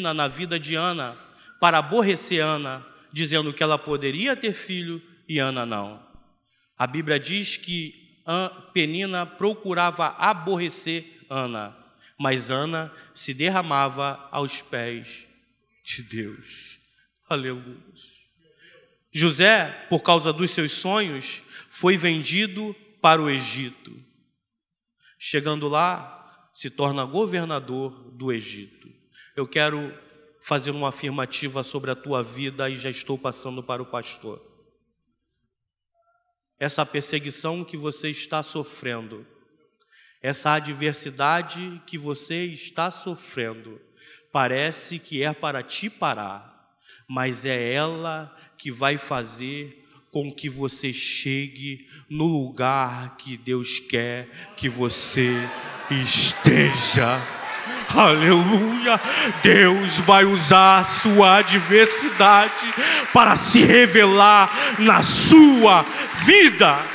na vida de Ana para aborrecer Ana, dizendo que ela poderia ter filho e Ana não. A Bíblia diz que Penina procurava aborrecer Ana, mas Ana se derramava aos pés de Deus. Aleluia. José, por causa dos seus sonhos, foi vendido para o Egito. Chegando lá, se torna governador do Egito. Eu quero fazer uma afirmativa sobre a tua vida e já estou passando para o pastor. Essa perseguição que você está sofrendo, essa adversidade que você está sofrendo, parece que é para te parar, mas é ela que vai fazer com que você chegue no lugar que Deus quer que você esteja. Aleluia! Deus vai usar a sua adversidade para se revelar na sua vida.